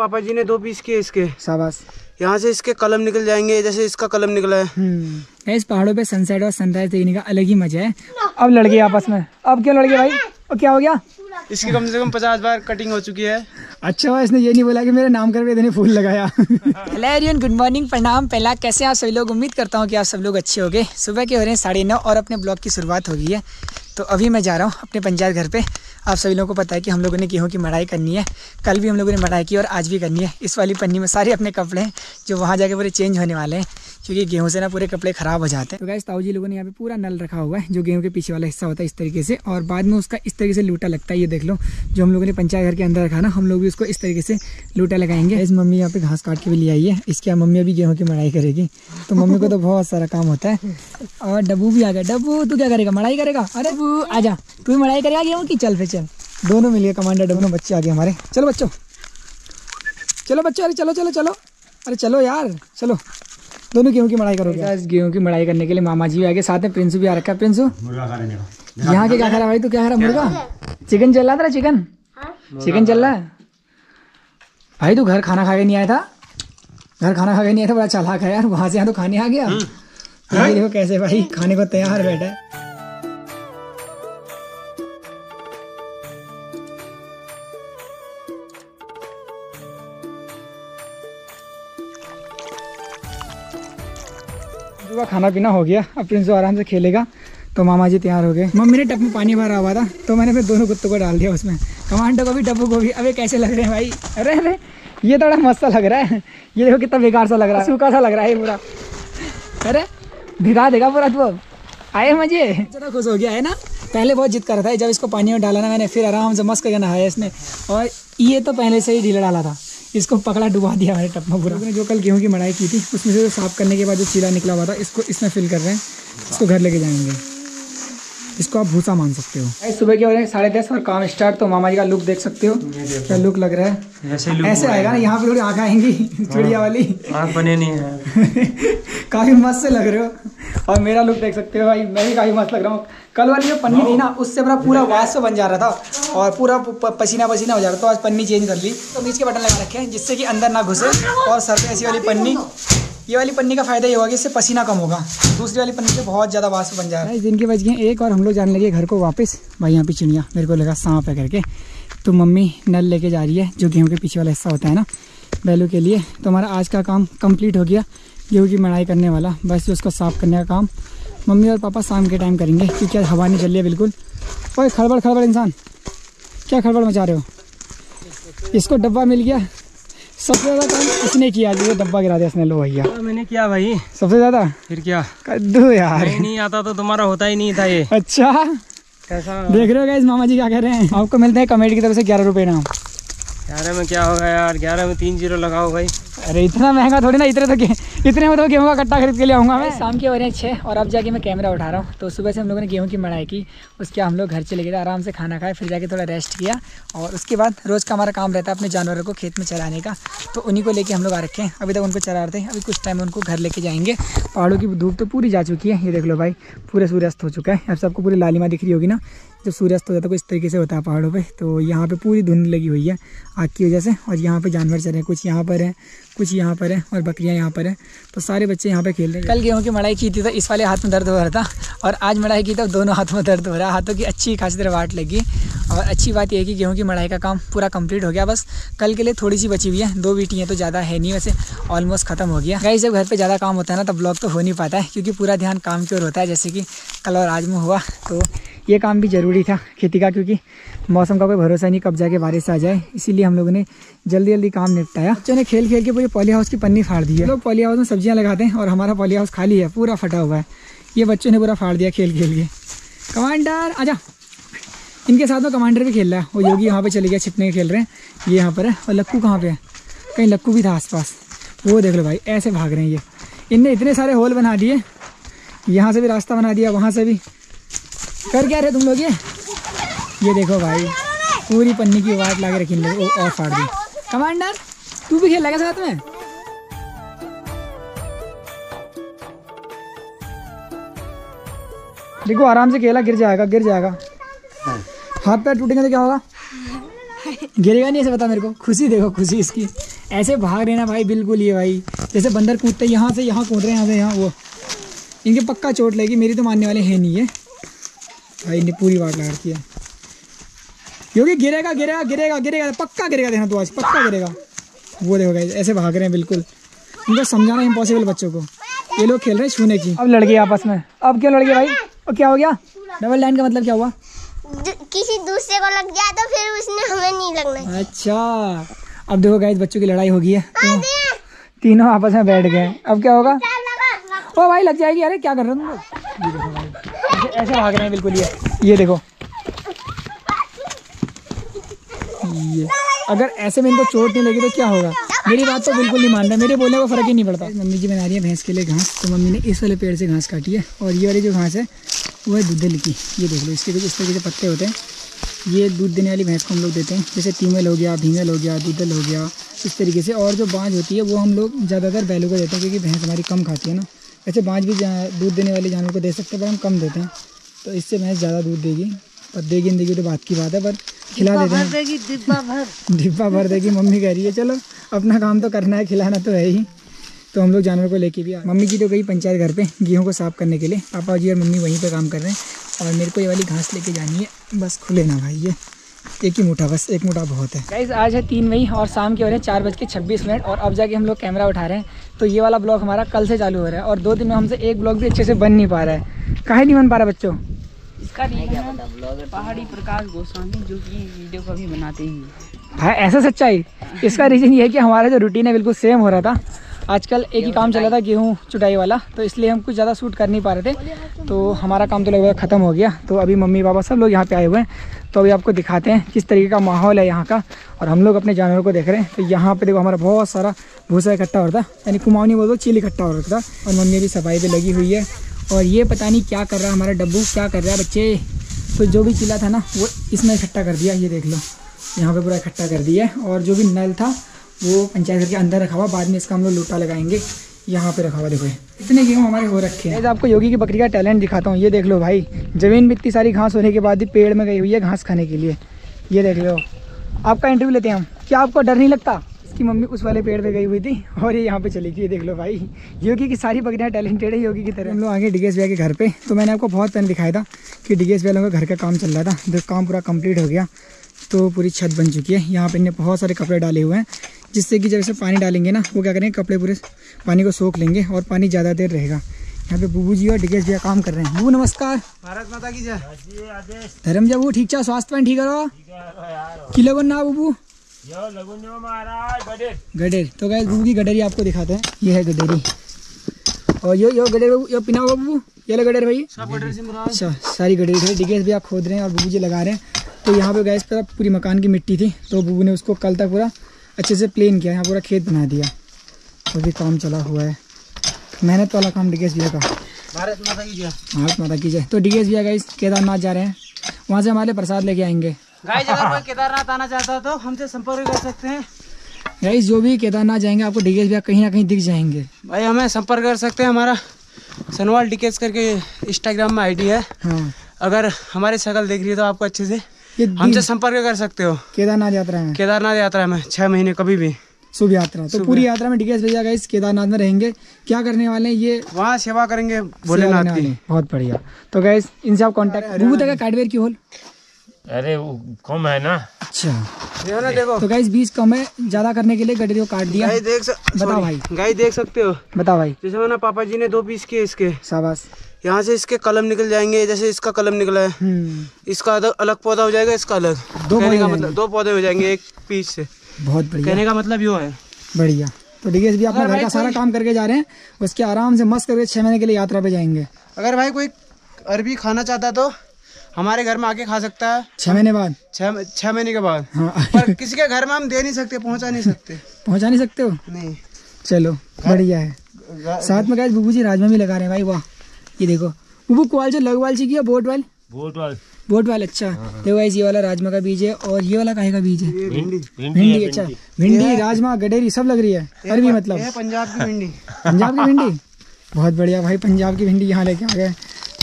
पापा जी ने 2 पीस किए इसके। शाबाश। यहाँ से इसके कलम निकल जाएंगे जैसे इसका कलम निकला है। इस पहाड़ों पे सनसेट और सनराइज देखने का अलग ही मजा है। अब लड़के आपस में, अब क्या लड़के भाई, और क्या हो गया? इसकी कम से कम 50 बार कटिंग हो चुकी है। अच्छा हुआ इसने ये नहीं बोला कि मेरे नाम करके इतने फूल लगाया। हेलो एवरीवन, गुड मॉर्निंग, प्रणाम। पहला कैसे हैं आप सभी लोग? उम्मीद करता हूँ कि आप सब लोग अच्छे होंगे। सुबह के हो रहे हैं 9:30 और अपने ब्लॉग की शुरुआत हो गई है। तो अभी मैं जा रहा हूँ अपने पंचायत घर पे। आप सभी लोगों को पता है कि हम लोगों ने गेहूँ की मढ़ाई करनी है। कल भी हम लोगों ने मढ़ाई की और आज भी करनी है। इस वाली पन्नी में सारे अपने कपड़े हैं जो वहाँ जाके पूरे चेंज होने वाले हैं, क्योंकि गेहूँ से ना पूरे कपड़े ख़राब हो जाते हैं। तो गाइस, ताऊ जी लोगों ने यहाँ पे पूरा नल रखा हुआ है जो गेहूँ के पीछे वाला हिस्सा होता है इस तरीके से, और बाद में उसका इस तरीके से लूटा लगता है। ये देख लो, जो हम लोगों ने पंचायत घर के अंदर रखा ना, हम लोग भी उसको इस तरीके से लूटा लगाएंगे। इस मम्मी यहाँ पे घास काट के भी ले आई है। इसके यहाँ मम्मी अभी गेहूँ की मढ़ाई करेगी, तो मम्मी को तो बहुत सारा काम होता है। और डब्बू भी आ गया। डब्बू तू क्या करेगा? मढ़ाई करेगा। अरे आजा, तू भी मढ़ाई करेगा गेहूँ की? चल फिर चल, दोनों मिल गए। कमांडर डब्बू बच्चे आ गए हमारे। चलो बच्चों, चलो बच्चों, अरे चलो चलो चलो, अरे चलो यार, चलो दोनों गेहूँ की मढ़ाई करोगे। आज गेहूँ की मढ़ाई करने के लिए मामा जी भी आ गए, साथ में प्रिंसू भी आ रखा है। प्रिंसू यहाँ के क्या खा रहा है भाई? तू क्या खा रहा? मुर्गा? चिकन चल रहा था? चिकन चिकन चल रहा है भाई। तू घर खाना खा के नहीं आया था? घर खाना खा के नहीं आया था? बड़ा चालाक है यार, वहाँ से यहाँ तो खाने आ गया। देखो कैसे भाई खाने को तैयार बैठा है। खाना पीना हो गया, अब प्रिंसू आराम से खेलेगा। तो मामा जी तैयार हो गए। मम्मी ने टब में पानी भरा हुआ था, तो मैंने फिर दोनों कुत्तों को डाल दिया उसमें, कमांडो को भी डब्बू को भी। अबे कैसे लग रहे हैं भाई? अरे अरे, ये थोड़ा मस्त लग रहा है। ये देखो कितना बेकार सा लग रहा है, सूखा सा लग रहा है ये पूरा। अरे भिगा देगा पूरा। तो आए मजे, ज़्यादा खुश हो गया है ना? पहले बहुत जिद कर रहा था, जब इसको पानी में डाला ना मैंने, फिर आराम से मस्त करके नहाया इसने। और ये तो पहले से ही ढीला डाला था, इसको पकड़ा डुबा दिया हमारे टप में पूरा। हमने जो कल गेहूं की मढ़ाई की थी उसमें से साफ़ करने के बाद जो चीला निकला हुआ था, इसको इसमें फिल कर रहे हैं। इसको घर लेके जाएंगे, इसको आप भूसा मान सकते हो। सुबह के हो रहे हैं 10:30 और काम स्टार्ट। तो मामा जी का लुक देख सकते हो, क्या लुक लग रहा है। ऐसे आएगा ना, यहाँ पर थोड़ी आँखें आएंगी चिड़िया वाली, आँख बने नहीं है। काफ़ी मस्त से लग रहे हो। और मेरा लुक देख सकते हो भाई, मैं भी काफ़ी मस्त लग रहा हूँ। कल वाली जो पन्नी थी ना, उससे मेरा पूरा वास बन जा रहा था और पूरा पसीना पसीना हो जा रहा था। तो आज पन्नी चेंज कर ली, तो बीच के बटन लगा रखे हैं जिससे कि अंदर ना घुसे। और सर पे ऐसी वाली पन्नी, ये वाली पन्नी का फायदा ये होगा कि इससे पसीना कम होगा। दूसरी वाली पन्नी पे बहुत ज़्यादा वास बन जा रहा है। इस दिन के बज गए 1 और हम लोग जाने लगे घर को वापस। भाई यहाँ पे चिड़िया, मेरे को लगा सांप है करके। तो मम्मी नल लेके जा रही है जो गेहूँ के पीछे वाला हिस्सा होता है ना, बैलों के लिए। तो हमारा आज का काम कम्प्लीट हो गया, गेहूँ की मढ़ाई करने वाला। बस उसको साफ़ करने का काम मम्मी और पापा शाम के टाइम करेंगे, क्योंकि आज हवा नहीं चल रही है बिल्कुल। ओए खड़बड़ खड़बड़ इंसान, क्या खड़बड़ मचा रहे हो? इसको डब्बा मिल गया, सबसे ज़्यादा काम इसने किया। जो डब्बा गिरा दिया इसने, लो भैया। मैंने किया भाई सबसे ज़्यादा। फिर क्या कद्दू यार, नहीं आता तो तुम्हारा होता ही नहीं था ये। अच्छा कैसा देख रहे हो गाइस, मामा जी क्या कह रहे हैं? आपको मिलते हैं कमेटी की तरफ से 11 रुपये इनाम। 11 में क्या होगा यार, 11 में 3 0 लगाओ भाई। अरे इतना महंगा थोड़ी ना, इतने में तो गेहूँ का कट्टा खरीद के ले आऊँगा मैं। शाम के हो रहे हैं 6 और अब जाके मैं कैमरा उठा रहा हूँ। तो सुबह से हम लोगों ने गेहूँ की मढ़ाई की, उसके हम लोग घर चले गए, आराम से खाना खाए, फिर जाके थोड़ा रेस्ट किया। और उसके बाद रोज़ का हमारा काम रहता है अपने जानवरों को खेत में चराने का, तो उन्हीं को लेके हम लोग आ रखे हैं। अभी तक उनको चरा रहे थे, अभी कुछ टाइम में उनको घर लेके जाएंगे। पहाड़ों की धूप तो पूरी जा चुकी है, ये देख लो भाई, पूरा सूर्यास्त हो चुका है। अब सबको पूरी लालिमा दिख रही होगी ना, जब सूर्यास्त हो जाता है कुछ इस तरीके से होता है पहाड़ों पे। तो यहाँ पे पूरी धुंध लगी हुई है आग की वजह से, और यहाँ पे जानवर चल रहे हैं, कुछ यहाँ पर है, कुछ यहाँ पर है, और बकरियाँ यहाँ पर है। तो सारे बच्चे यहाँ पे खेल रहे हैं। कल गेहूँ की मढ़ाई की थी तो इस वाले हाथ में दर्द हो रहा था, और आज मढ़ाई की तो दोनों हाथ में दर्द हो रहा है। हाथों की अच्छी खासी तरह वाट लगी। और अच्छी बात यह कि गेहूँ की मढ़ाई का काम पूरा कंप्लीट हो गया। बस कल के लिए थोड़ी सी बची हुई है, 2 बीटियाँ तो ज़्यादा है नहीं, वैसे ऑलमोस्ट खत्म हो गया। गाइस जब घर पे ज़्यादा काम होता है ना, तब ब्लॉग तो हो नहीं पाता है, क्योंकि पूरा ध्यान काम की ओर होता है, जैसे कि कल और आज में हुआ। तो ये काम भी ज़रूरी था खेती का, क्योंकि मौसम का कोई भरोसा नहीं कब जाके बारिश आ जाए, इसीलिए हम लोगों ने जल्दी जल्दी काम निपटाया। बच्चों ने खेल खेल के पूरी पॉली हाउस की पन्नी फाड़ दी है। लोग पॉली हाउस में सब्जियाँ लगाते हैं और हमारा पॉली हाउस खाली है, पूरा फटा हुआ है। ये बच्चों ने पूरा फाड़ दिया खेल खेल के। कमांडर आजा, इनके साथ में कमांडर भी खेल रहा है। वो योगी यहाँ पे चले गया, छिपने के खेल रहे हैं। ये यहाँ पर है, और लक्कू कहाँ पे है? कहीं लक्कू भी था आसपास। वो देख लो भाई, ऐसे भाग रहे हैं ये। इनने इतने सारे होल बना दिए, यहाँ से भी रास्ता बना दिया, वहाँ से भी। कर क्या रहे तुम लोग ये देखो भाई, पूरी पन्नी की वाट ला के रखी इन लोग, और फाड़ दी। कमांडर तू भी खेल लगा साथ में। देखो आराम से खेला, गिर जाएगा गिर जाएगा। हाथ पैर टूटेंगे तो क्या होगा? गिरेगा नहीं ऐसे बता मेरे को। खुशी देखो खुशी इसकी, ऐसे भाग रहे ना भाई बिल्कुल ये भाई जैसे बंदर कूदते यहाँ से यहाँ कूद रहे हैं यहाँ से यहाँ। वो इनके पक्का चोट लगी, मेरी तो मानने वाले हैं नहीं है भाई ने पूरी वाट लगा रखी है। योगी गिरेगा गिरेगा गिरेगा गिरेगा पक्का गिरेगा, देखना तो आज पक्का गिरेगा। वो देखो गाइस ऐसे भाग रहे हैं बिल्कुल, इनको समझाना इम्पॉसिबल बच्चों को, ये लोग खेल रहे हैं छूने की। अब लड़के आपस में, अब क्या लड़के भाई और क्या हो गया? डबल लाइन का मतलब क्या हुआ? किसी दूसरे को लग गया तो फिर उसने हमें नहीं लगना। अच्छा अब देखो गाइस बच्चों की लड़ाई हो गई है तो, तीनों आपस में बैठ गए। अब क्या होगा? ओ भाई लग जाएगी, अरे क्या कर रहे हो तुम लोग? ऐसे भाग रहे हैं बिल्कुल ये देखो ये। अगर ऐसे में इनको चोट नहीं लगी तो क्या होगा? मेरी बात तो बिल्कुल नहीं मान रहा, मेरे बोलने को फ़र्क ही नहीं पड़ता। मम्मी जी बना रही है भैंस के लिए घास, तो मम्मी ने इस वाले पेड़ से घास काटी है और ये वाली जो घास है वो है दूध की। ये देख लो इसके बीच इस तरीके से पत्ते होते हैं, ये दूध देने वाली भैंस को हम लोग देते हैं, जैसे तीमल हो गया, भींगल हो गया, दूधल हो गया इस तरीके से। और जो बाँझ होती है वो हम लोग ज़्यादातर बैलों को देते हैं क्योंकि भैंस हमारी कम खाती है ना। वैसे बाँझ भी दूध देने वाले जानवर को दे सकते हैं पर हम कम देते हैं, तो इससे भैंस ज़्यादा दूध देगी। पर देगी देगी तो बात की बात है, पर खिला देते हैं डिब्बा भर देगी। मम्मी कह रही है चलो अपना काम तो करना है, खिलाना तो है ही। तो हम लोग जानवर को लेके भी आए। मम्मी जी तो गई पंचायत घर पे गेहूं को साफ़ करने के लिए, पापा जी और मम्मी वहीं पे काम कर रहे हैं। और मेरे को ये वाली घास लेके जानी है, बस खुले ना भाई ये एक ही मुठा, बस एक मुठा बहुत है। गाइस आज है 3 मई और शाम के हो रहे हैं 4:26 और अब जाके हम लोग कैमरा उठा रहे हैं। तो ये वाला ब्लॉग हमारा कल से चालू हो रहा है और 2 दिन में हमसे एक ब्लॉग भी अच्छे से बन नहीं पा रहा है। काहे नहीं बन पा रहा बच्चों? इसका रीज़न पहाड़ी प्रकाश गोस्वामी जो कि वीडियो कभी बनाते ही भाई ऐसा सच्चाई। इसका रीज़न ये है कि हमारा जो रूटीन है बिल्कुल सेम हो रहा था। आजकल एक ही काम चला था गेहूँ चुटाई वाला, तो इसलिए हम कुछ ज़्यादा शूट कर नहीं पा रहे थे। तो हमारा काम तो लगभग ख़त्म हो गया, तो अभी मम्मी पापा सब लोग यहाँ पे आए हुए हैं। तो अभी आपको दिखाते हैं किस तरीके का माहौल है यहाँ का, और हम लोग अपने जानवरों को देख रहे हैं। तो यहाँ पे देखो हमारा बहुत सारा भूसा इकट्ठा हो रहा था, यानी कुमाऊनी बोलो चील इकट्ठा हो रहा था, और मम्मी भी सफाई पर लगी हुई है। और ये पता नहीं क्या कर रहा है हमारा डब्बू, क्या कर रहा है बच्चे? तो जो भी चिल्ला था ना वो इसमें इकट्ठा कर दिया, ये देख लो यहाँ पे पूरा इकट्ठा कर दिया है। और जो भी नल था वो पंचायत घर के अंदर रखा हुआ, बाद में इसका हम लोग लोटा लगाएंगे, यहाँ पे रखा हुआ। देखो इतने गेहूँ हमारे हो रखे हैं। आपको योगी की बकरी का टैलेंट दिखाता हूँ, ये देख लो भाई ज़मीन में इतनी सारी घास होने के बाद भी पेड़ में गई हुई है घास खाने के लिए। ये देख लो, आपका इंटरव्यू लेते हैं हम। क्या आपको डर नहीं लगता? इसकी मम्मी उस वाले पेड़ पे गई हुई थी और ये यहाँ पे चली गई। देख लो भाई योगी की सारी बकरियाँ टैलेंटेड है योगी की तरह। हम लोग आगे डीएस भैया के घर पे, तो मैंने आपको बहुत पहले दिखाया था कि डीएस भैया लोगों का घर का काम चल रहा था। जो काम पूरा कंप्लीट हो गया तो पूरी छत बन चुकी है। यहाँ पर इन्हें बहुत सारे कपड़े डाले हुए हैं जिससे कि जब इसे पानी डालेंगे ना वो क्या करेंगे, कपड़े पूरे पानी को सोख लेंगे और पानी ज़्यादा देर रहेगा। यहाँ पे बुबू जी और डीएस भैया काम कर रहे हैं। बुबू नमस्कार। भारत माता की जय। धर्म जब वो ठीक छा, स्वास्थ्य पानी ठीक करो कि लगन ना बुबू गडेर। तो गाइस बुबू की गडेरी आपको दिखाते हैं, ये है गडेरी। और यो गडेर बाबू, यो पिना हुआ बुबू, ये लो गडेर भाई। अच्छा सारी गडेरी डीएस भैया खोद रहे हैं और बुबू जी लगा रहे हैं। तो यहाँ पे गैस पर पूरी मकान की मिट्टी थी, तो बुबू ने उसको कल तक पूरा अच्छे से प्लेन किया, यहाँ पूरा खेत बना दिया। तो भी काम चला हुआ है, मेहनत वाला काम डीएस भैया का। भारत माता की जय। भारत माता की जय। तो डीएस भैया गाइस केदारनाथ जा रहे हैं, वहाँ से हमारे प्रसाद लेके आएंगे। गाइस अगर कोई केदारनाथ आना चाहता है तो हमसे संपर्क कर सकते हैं। गाइस जो भी केदारनाथ जाएंगे आपको डीएस भैया कहीं ना कहीं दिख जाएंगे। भाई हमें संपर्क कर सकते हैं, हमारा सनवाल डीएस करके इंस्टाग्राम में आईडी है। अगर हमारी शक्ल देख रही है तो आपको अच्छे से हमसे संपर्क कर सकते हो। केदारनाथ यात्रा में, केदारनाथ यात्रा में 6 महीने कभी भी शुभ यात्रा। तो पूरी यात्रा में डीएस भैया गाइस केदारनाथ में रहेंगे। क्या करने वाले हैं ये? वहाँ सेवा करेंगे भोलेनाथ की। बहुत बढ़िया। तो गाइस इनसे आप कॉन्टेक्ट। बुबू तक काटवेयर की होल, अरे वो कम है ना। अच्छा ना देखो, तो गाइस 20 कम है, ज्यादा करने के लिए गडेरियों काट दिया। बताओ भाई, गाइस देख सकते हो। बताओ भाई, जैसे ना पापा जी ने 2 पीस किए इसके, शाबाश। यहाँ से इसके कलम निकल जाएंगे, जैसे इसका कलम निकला है, इसका अलग पौधा हो जाएगा, इसका अलग। दो पौधे हो जाएंगे एक पीस से। बहुत बढ़िया, कहने का मतलब यो है बढ़िया। तो डीएस भी अपना घर का सारा काम करके जा रहे हैं, उसके आराम से मस्त करके 6 महीने के लिए यात्रा पे जाएंगे। अगर भाई कोई अरबी खाना चाहता है तो हमारे घर में आके खा सकता है 6 महीने बाद, 6 महीने के बाद। पर किसी के घर में हम दे नहीं सकते, पहुँचा नहीं सकते। पहुँचा नहीं सकते हो? नहीं। चलो बढ़िया है। साथ में गाइस बुबू जी राजमा भी लगा रहे हैं भाई, वाह। ये देखो बुबू क्वाल जो लगवालची की है, बोटवाल। अच्छा देखो गाइस ये वाला राजमा का बीज है और ये वाला काहे का बीज है? भिंडी। अच्छा भिंडी, राजमा, गडेरी सब लग रही है। अरबी मतलब पंजाब की भिंडी। पंजाब की भिंडी, बहुत बढ़िया भाई। पंजाब की भिंडी यहाँ लेके आ गए।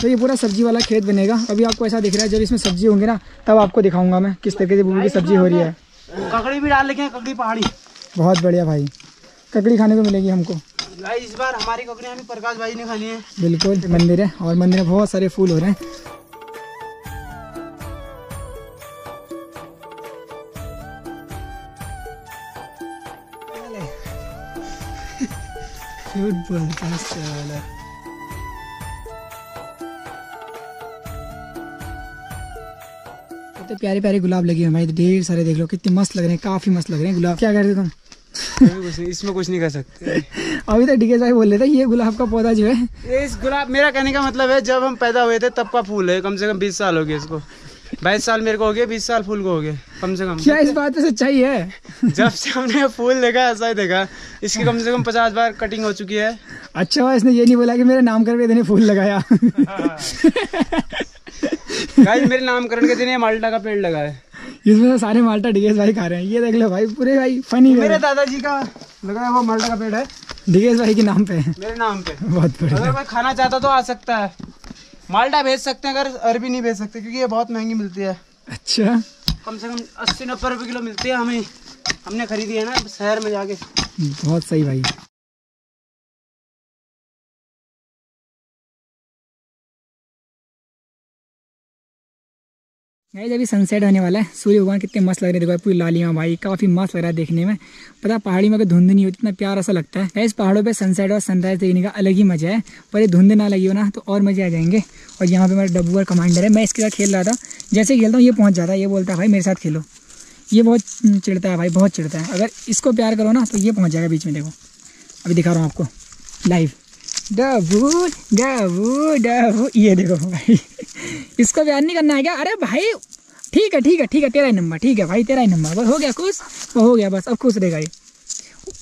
तो ये पूरा सब्जी वाला खेत बनेगा। अभी आपको ऐसा दिख रहा है, जब इसमें सब्जी होंगे ना तब आपको दिखाऊंगा मैं किस तरीके से बुबू की सब्जी हो रही है। ककड़ी भी डाल लेके ककड़ी पहाड़ी, बहुत बढ़िया भाई, ककड़ी खाने को मिलेगी हमको। भाई इस बार हमारी ककड़ी हमें प्रकाश भाई ने खानी है। बिल्कुल, मंदिर है और मंदिर में बहुत सारे फूल हो रहे हैं। कितने प्यारे प्यारे गुलाब लगे हैं भाई, ढेर सारे, देख लो कितने मस्त लग रहे हैं, काफी मस्त लग रहे हैं गुलाब। क्या करते तुम? कुछ नहीं, इसमें कुछ नहीं कर सकते। अभी तो डीके साहब बोल रहे थे ये गुलाब का पौधा जो है, इस गुलाब, मेरा कहने का मतलब है जब हम पैदा हुए थे तब का फूल है, कम से कम 20 साल हो गए इसको, 22 साल मेरे को हो गए, 20 साल फूल को हो गए कम से कम। क्या इस बात से सच्चाई है? जब से हमने फूल देखा ऐसा ही देखा, इसकी कम से कम 50 बार कटिंग हो चुकी है। अच्छा हुआ इसने ये नहीं बोला कि मेरे नामकरण के दिन फूल लगाया। भाई मेरे नामकरण के दिन माल्टा का पेड़ लगा है, इसमें सारे माल्टा डिगेश भाई खा रहे हैं। ये देख लो भाई पूरे, भाई फनी, मेरे दादाजी का लग रहा है वो माल्टा का पेड़ है, डिगेश भाई के नाम पे, मेरे नाम पे। बहुत बढ़िया, अगर कोई खाना चाहता तो आ सकता है, माल्टा भेज सकते हैं, अगर अरबी नहीं भेज सकते क्योंकि ये बहुत महंगी मिलती है। अच्छा, कम से कम 80-90 रुपए किलो मिलती है, हमें हमने खरीदी है ना शहर में जाके। बहुत सही भाई। गाइस अभी सनसेट होने वाला है, सूर्य भगवान कितने मस्त लग रहे हैं, देखो पूरी लालियाँ भाई, काफी मस्त लग रहा है देखने में। पता पहाड़ी में अगर धुंध नहीं होती इतना प्यारा सा लगता है। गाइस पहाड़ों पे सनसेट और सनराइज देखने का अलग ही मजा है, पर ये धुंध ना लगी हो ना तो और मजे आ जाएंगे। और यहाँ पे मेरा डब्बू और कमांडर है, मैं इसके साथ खेल रहा था, जैसे ही खेलता हूँ ये पहुँच जाता है, ये बोलता है भाई मेरे साथ खेलो, ये बहुत चिढ़ता है भाई, बहुत चिढ़ता है। अगर इसको प्यार करो ना तो ये पहुँच जाएगा बीच में, देखो अभी दिखा रहा हूँ आपको लाइव, डब्बू डब्बू डब्बू, ये देखो भाई, इसको प्यार नहीं करना है क्या? अरे भाई ठीक है ठीक है ठीक है, तेरा ही नंबर, ठीक है भाई तेरा ही नंबर, बस हो गया खुश, वो हो गया बस, अब खुश रहेगा ये।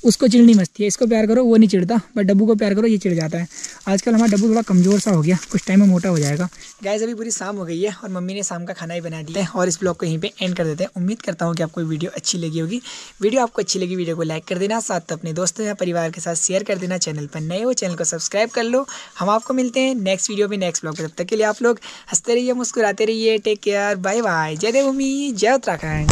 उसको चिढ़नी मस्ती है, इसको प्यार करो वो नहीं चिढ़ता, बट डब्बू को प्यार करो ये चिढ़ जाता है। आजकल हमारा डब्बू थोड़ा कमजोर सा हो गया, कुछ टाइम में मोटा हो जाएगा। गाइस अभी पूरी शाम हो गई है और मम्मी ने शाम का खाना ही बना दिया है, और इस ब्लॉग को यहीं पे एंड कर देते हैं। उम्मीद करता हूँ कि आपको वीडियो अच्छी लगी होगी, वीडियो आपको अच्छी लगी वीडियो को लाइक कर देना, साथ अपने दोस्तों या परिवार के साथ शेयर कर देना। चैनल पर नए हो चैनल को सब्सक्राइब कर लो। हम आपको मिलते हैं नेक्स्ट वीडियो में, नेक्स्ट ब्लॉग पर। तब तक के लिए आप लोग हंसते रहिए, मुस्कुराते रहिए, टेक केयर, बाय बाय, जय देवभूमि, जय उत्तराखंड।